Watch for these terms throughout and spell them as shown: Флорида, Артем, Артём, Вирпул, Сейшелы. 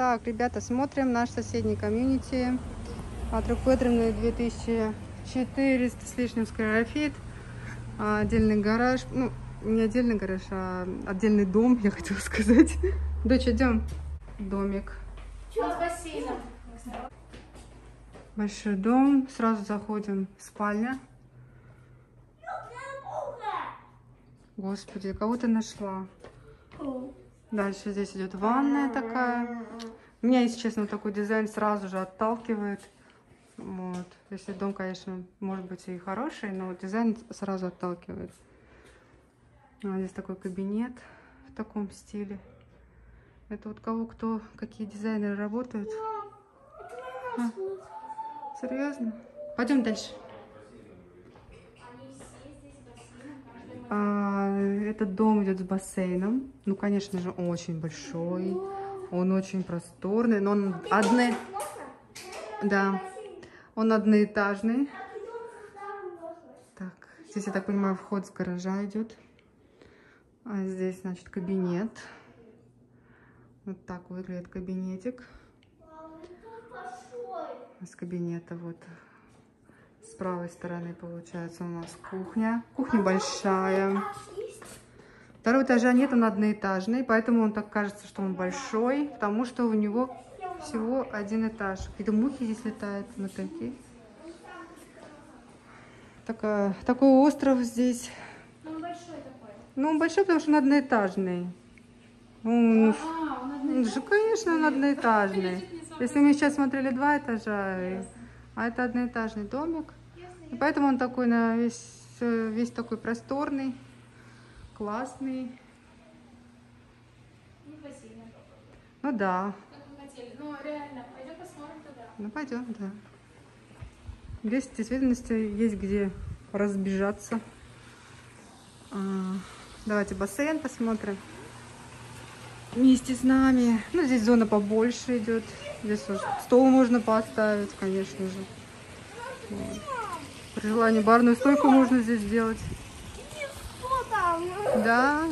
Так, ребята, смотрим наш соседний комьюнити. Отрукотремный 2400 с лишним скорофит. Отдельный гараж. Ну, не отдельный гараж, а отдельный дом, я хотела сказать. Дочь, идем. Домик. Чего с бассейном? Большой дом. Сразу заходим. Спальня. Господи, кого-то нашла. Дальше здесь идет ванная такая. Меня, если честно, такой дизайн сразу же отталкивает. Вот. Если дом, конечно, может быть и хороший, но дизайн сразу отталкивает. А здесь такой кабинет в таком стиле. Это вот кого кто, какие дизайнеры работают. А? Серьезно? Пойдем дальше. Этот дом идет с бассейном. Ну, конечно же, он очень большой. Он очень просторный, но он да, он одноэтажный. Так, здесь, я так понимаю, вход с гаража идет. А здесь, значит, кабинет. Вот так выглядит кабинетик. С кабинета вот с правой стороны получается у нас кухня. Кухня большая. Второго этажа нет, он одноэтажный, поэтому он так кажется, что он большой, потому что у него всего один этаж. Какие-то мухи здесь летают, мотыльки. Такой остров здесь. Он большой такой. Ну, он большой, потому что он одноэтажный. Он же, конечно, он одноэтажный. Если мы сейчас смотрели два этажа, а это одноэтажный домик. И поэтому он такой на весь такой просторный. Классный. Ну да. Ну реально, пойдем посмотрим туда. Ну пойдем, да. Здесь в действительности есть где разбежаться. Давайте бассейн посмотрим. Вместе с нами. Ну здесь зона побольше идет. Здесь вот стол можно поставить, конечно же. Вот. При желании барную стойку можно здесь сделать. Да.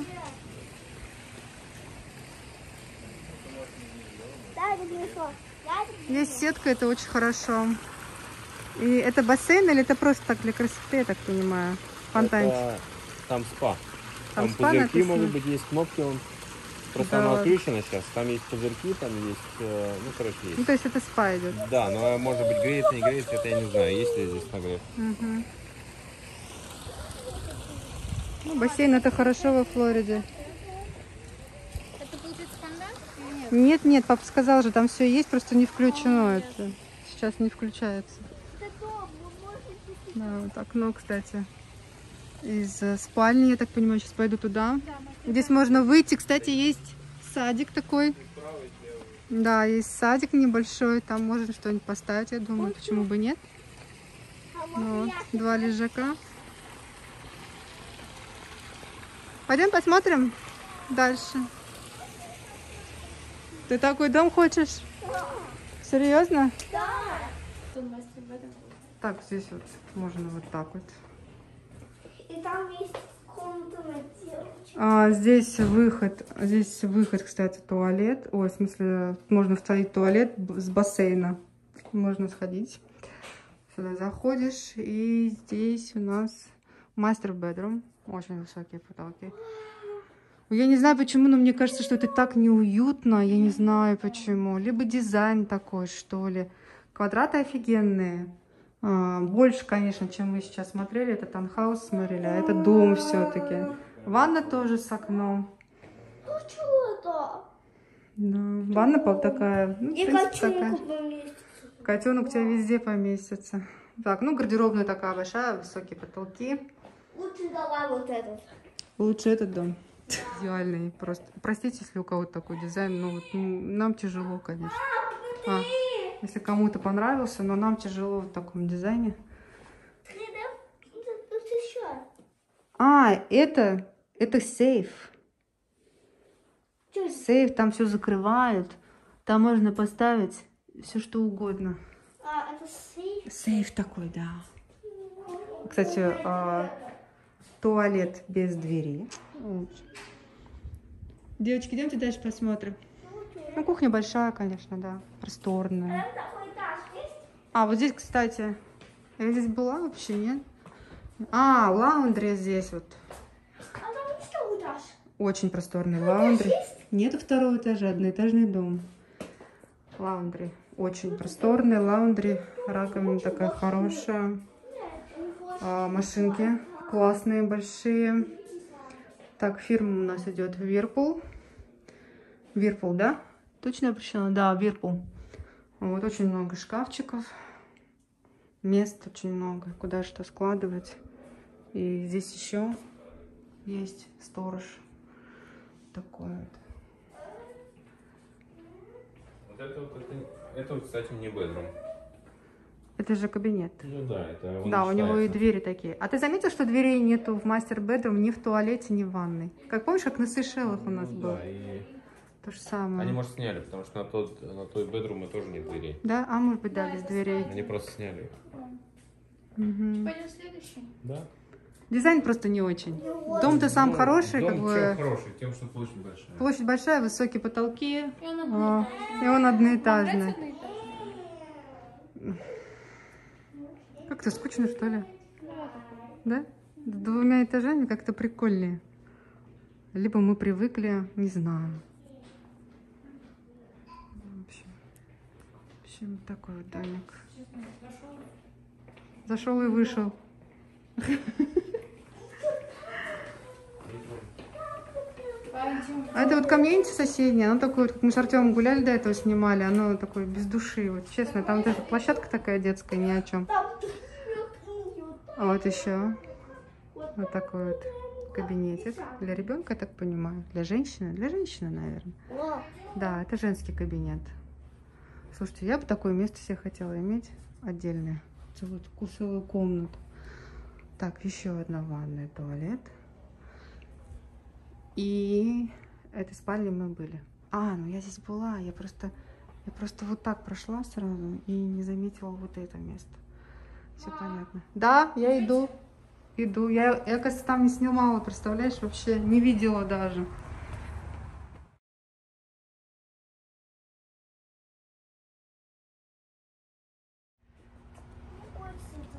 Есть сетка, это очень хорошо. И это бассейн или это просто так для красоты, я так понимаю? Фонтанчик. Это... Там спа. Там спа пузырьки, написано? Может быть, есть кнопки. Просто да. Она отключена сейчас. Там есть пузырьки, там есть... Ну, короче, есть. Ну, то есть это спа идет? Да, но может быть греется, не греется, это я не знаю. Есть ли здесь нагрев? Угу. Ну, бассейн это хорошо во Флориде. Это получается стандарт или нет? Нет, нет, папа сказал же, там все есть, просто не включено это. Сейчас не включается. Да, вот окно, кстати, из спальни, я так понимаю, сейчас пойду туда. Здесь можно выйти, кстати, есть садик такой. Да, есть садик небольшой, там можно что-нибудь поставить, я думаю, почему бы нет. Вот, два лежака. Пойдем посмотрим дальше. Ты такой дом хочешь? Да. Серьезно? Да. Так, здесь вот можно вот так вот. И там есть комната на девочек. Здесь выход, кстати, туалет. Ой, в смысле, можно вставить туалет с бассейна. Можно сходить. Сюда заходишь, и здесь у нас мастер-бедрум. Очень высокие потолки. Я не знаю почему, но мне кажется, что это так неуютно. Я не знаю почему. Либо дизайн такой, что ли. Квадраты офигенные. Больше, конечно, чем мы сейчас смотрели. Это таунхаус смотрели, а это дом все-таки. Ванна тоже с окном. Ну что это? Да. Ванна такая. Ну, и котенок поместится. Котенок у тебя везде поместится. Так, ну гардеробная такая большая, высокие потолки. Лучше давай вот этот. Лучше этот дом. Идеальный просто. Простите, если у кого-то такой дизайн, но вот нам тяжело, конечно. А, если кому-то понравился, но нам тяжело в таком дизайне. А, это сейф. Сейф, там все закрывают. Там можно поставить все, что угодно. А, это сейф? Сейф такой, да. Кстати, туалет без двери. Девочки, идемте дальше посмотрим. Ну, кухня большая, конечно, да. Просторная. А, вот здесь, кстати, я здесь была вообще, нет? А, лаундри здесь вот. А там есть второй этаж? Очень просторный лаундри. Нету второго этажа, одноэтажный дом. Лаундри. Очень просторный лаундри. Раковина такая хорошая. Машинки классные, большие. Так, фирма у нас идет Вирпул. Вирпул, да? Точно причина? Да, Вирпул. Вот очень много шкафчиков. Мест очень много, куда что складывать. И здесь еще есть сторож. Такой вот. Вот это, кстати, не бедрум. Это же кабинет. Ну да, это он, да, у него и двери такие. А ты заметил, что дверей нету в мастер-бедрум ни в туалете, ни в ванной? Как помнишь, как на Сейшелах у нас было? Да, и... То же самое. Они, может, сняли, потому что на той бедрум мы тоже нет дверей. Да? А может быть, да, без дверей. Они просто сняли их. Угу. Да. Дизайн просто не очень. Дом-то сам хороший. Дом как бы... хороший, тем, что площадь большая. Площадь большая, высокие потолки. И он одноэтажный. Как-то скучно, что ли? Да? С двумя этажами как-то прикольнее. Либо мы привыкли, не знаю. В общем, вот такой вот домик. Зашел и вышел. А это вот комьюнити соседнее, оно такое, как мы с Артемом гуляли до этого, снимали, оно такое без души, вот честно, там даже площадка такая детская, ни о чем. А вот еще вот такой вот кабинетик для ребенка, я так понимаю, для женщины, наверное. Да, это женский кабинет. Слушайте, я бы такое место себе хотела иметь отдельное, целую комнату. Так, еще одна ванная, туалет. И этой спальни мы были. А, ну я здесь была, я просто вот так прошла сразу и не заметила вот это место. Все понятно. Да, я иду. Я, кажется, там не снимала, представляешь, вообще не видела даже.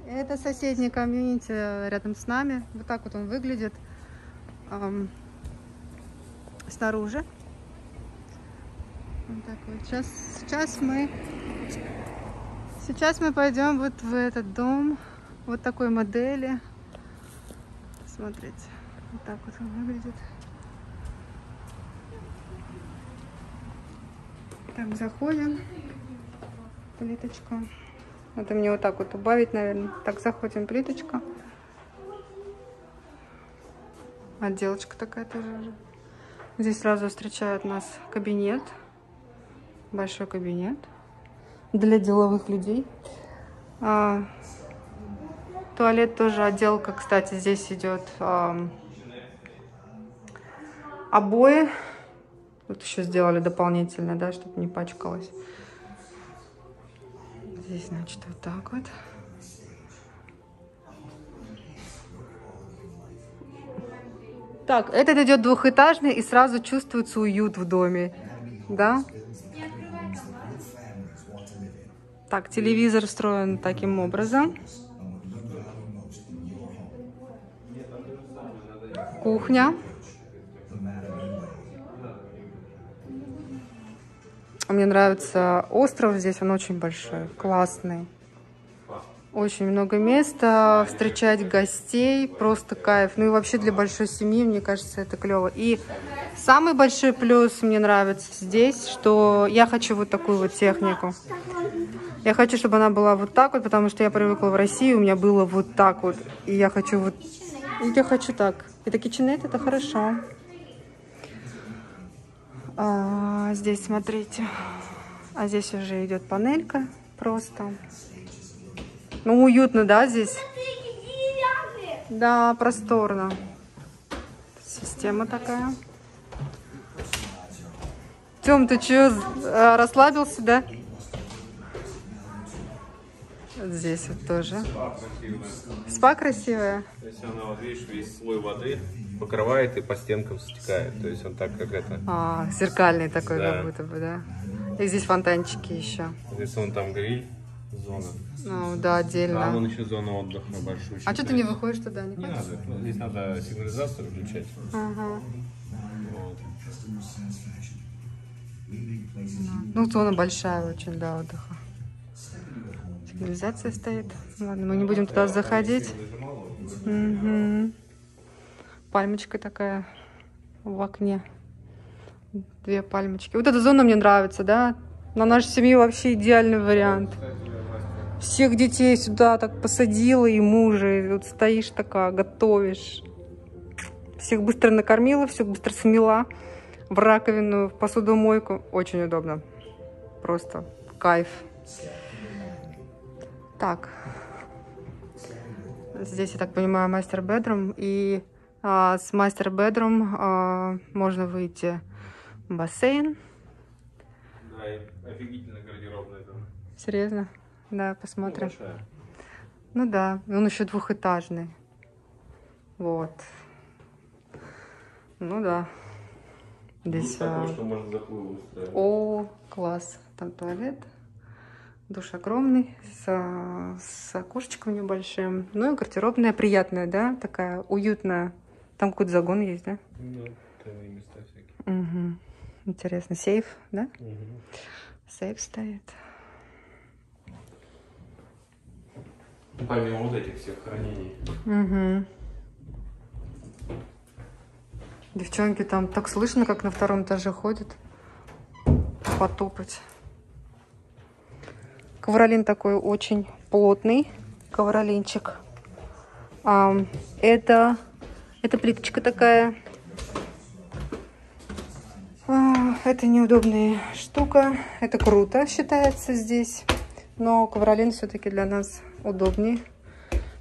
Это соседний комьюнити рядом с нами. Вот так вот он выглядит. Снаружи. Вот так вот. Сейчас мы пойдем вот в этот дом. Вот такой модели. Смотрите. Вот так вот он выглядит. Так, заходим. Плиточка. Надо мне вот так вот убавить, наверное. Так, заходим, плиточка. Отделочка такая тоже. Здесь сразу встречает нас кабинет. Большой кабинет. Для деловых людей. Туалет тоже отделка. Кстати, здесь идет обои. Вот еще сделали дополнительно, да, чтобы не пачкалось. Здесь, значит, вот так вот. Так, этот идет двухэтажный, и сразу чувствуется уют в доме, да? Так, телевизор встроен таким образом. Кухня. Мне нравится остров здесь, он очень большой, классный. Очень много места, встречать гостей, просто кайф. Ну и вообще для большой семьи, мне кажется, это клево. И самый большой плюс мне нравится здесь, что я хочу вот такую вот технику. Я хочу, чтобы она была вот так вот, потому что я привыкла в России, у меня было вот так вот. И я хочу вот... Я хочу так. Это KitchenAid, это хорошо. А, здесь, смотрите. А здесь уже идет панелька просто. Ну, уютно, да, здесь? Да, просторно. Система такая. Тём, ты чё, расслабился, да? Вот здесь вот тоже. Спа красивая. Спа красивая? То есть она, вот видишь, весь слой воды покрывает и по стенкам стекает. То есть он так, как это... А, зеркальный такой, да, как будто бы, да? И здесь фонтанчики еще. Здесь вон там гриль, зона. Ну, да, отдельно. Там вон еще зона отдыха большую. А что ты не выходишь туда? Не надо. Здесь надо сигнализацию включать. Ага. Вот. Ну, зона большая очень для отдыха. Сигнализация стоит. Ладно, мы не будем туда заходить. Угу. Пальмочка такая в окне. Две пальмочки. Вот эта зона мне нравится, да? На нашу семью вообще идеальный вариант. Всех детей сюда так посадила и мужа. И вот стоишь такая, готовишь. Всех быстро накормила, все быстро смела. В раковину, в посудомойку. Очень удобно. Просто кайф. Так. Здесь, я так понимаю, мастер-бедрум. И с мастер-бедрум можно выйти в бассейн. Да, и офигительно гардеробная зона. Серьезно? Да, посмотрим. Ну, да, он еще двухэтажный. Вот. Ну да. Здесь... Такое, что можно заплывать. О, класс. Там туалет. Душ огромный, с окошечком небольшим. Ну и гардеробная приятная, да? Такая уютная. Там какой-то загон есть, да? Да, там и места всякие. Угу. Интересно. Сейф, да? Угу. Сейф стоит. Помимо вот этих всех хранений. Угу. Девчонки там так слышно, как на втором этаже ходят. Потопать. Ковролин такой очень плотный. Ковролинчик. Это плиточка такая. Это неудобная штука. Это круто считается здесь. Но ковролин все-таки для нас удобнее.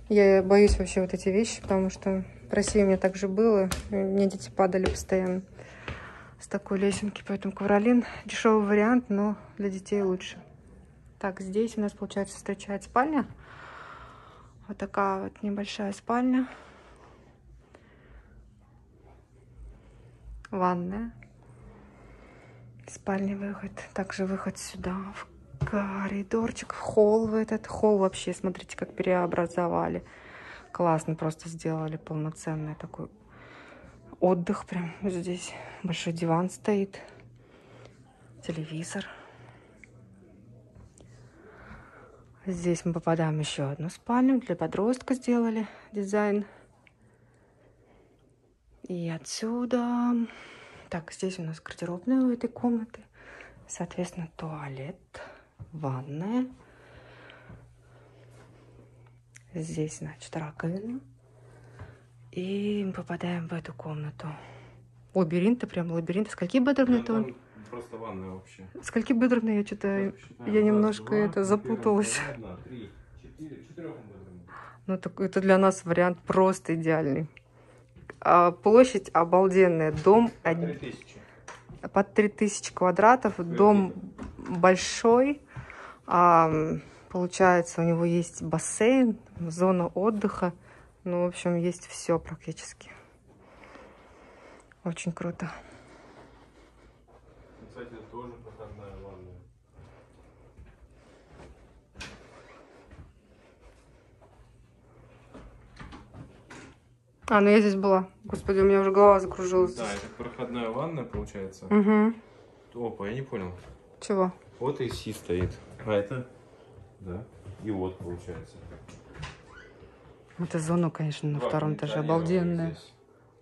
Я боюсь вообще вот эти вещи, потому что в России у меня так же было. Мне дети падали постоянно с такой лесенки. Поэтому ковролин дешевый вариант, но для детей лучше. Так, здесь у нас, получается, встречает спальня. Вот такая вот небольшая спальня. Ванная. Спальный выход. Также выход сюда, в коридорчик, холл в этот. Холл вообще, смотрите, как преобразовали. Классно просто сделали, полноценный такой отдых. Прям здесь большой диван стоит, телевизор. Здесь мы попадаем в еще одну спальню. Для подростка сделали дизайн. И отсюда... Так, здесь у нас гардеробная у этой комнаты. Соответственно, туалет, ванная. Здесь, значит, раковина. И мы попадаем в эту комнату. Лабиринт, прям лабиринт. Скольки бедрумный-то он? Просто ванная вообще. Скольки бедрумный, я что-то... Я немножко это запуталась. Ну, так это для нас вариант просто идеальный. Площадь обалденная. Дом... Под 3000 квадратов. Дом большой. Получается, у него есть бассейн, зона отдыха. Ну, в общем, есть все практически. Очень круто. Кстати, тоже проходная ванная. А, ну я здесь была. Господи, у меня уже голова закружилась. Да, это проходная ванная, получается. Угу. Опа, я не понял. Чего? Вот и Си стоит. А это... Да. И вот, получается. Это зона, конечно, на втором этаже обалденная.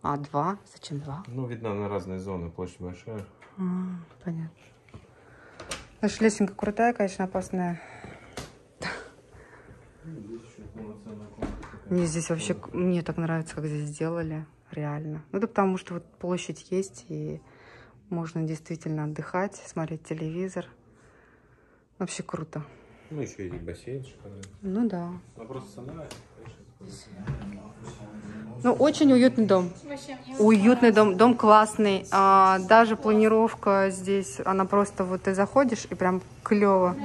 А, два? Зачем два? Ну, видно, на разные зоны. Площадь большая. Понятно. Наша лесенка крутая, конечно, опасная. Мне здесь вообще... Мне так нравится, как здесь сделали. Реально. Ну, это потому, что вот площадь есть, и можно действительно отдыхать, смотреть телевизор. Вообще круто. Ну, еще и бассейн шикарный. Ну, да. Ну, очень уютный дом. Уютный дом. Дом классный. А, даже планировка здесь, она просто вот ты заходишь и прям клево.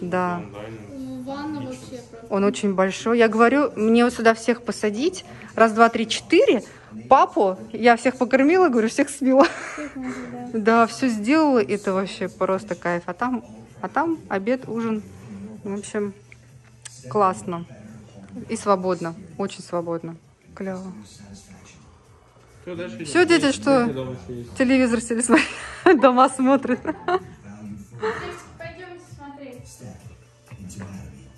Да. Ванна вообще просто. Он очень большой. Я говорю, мне вот сюда всех посадить. Раз, два, три, четыре. Папу я всех покормила, говорю, всех смела. Да, все сделала. Это вообще просто кайф. А там обед, ужин. В общем, классно. И свободно. Очень свободно. Клево. Все, дети, что телевизор себе смотрят, дома смотрят. Пойдем смотреть.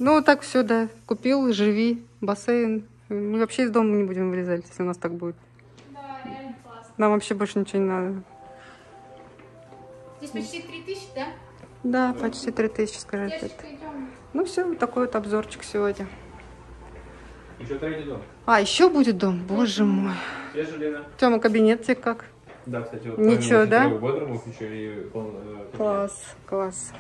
Ну, так все, да. Купил, живи, бассейн. Мы вообще из дома не будем вылезать, если у нас так будет. Да, реально классно. Нам вообще больше ничего не надо. Здесь почти 3000, да? Да, почти 3000, скажи. Ну все, вот такой вот обзорчик сегодня. Еще третий дом. А, еще будет дом? Боже мой. Тема, кабинет тебе как? Да, кстати, вот. Ничего, да? Бодрому, еще и класс, класс.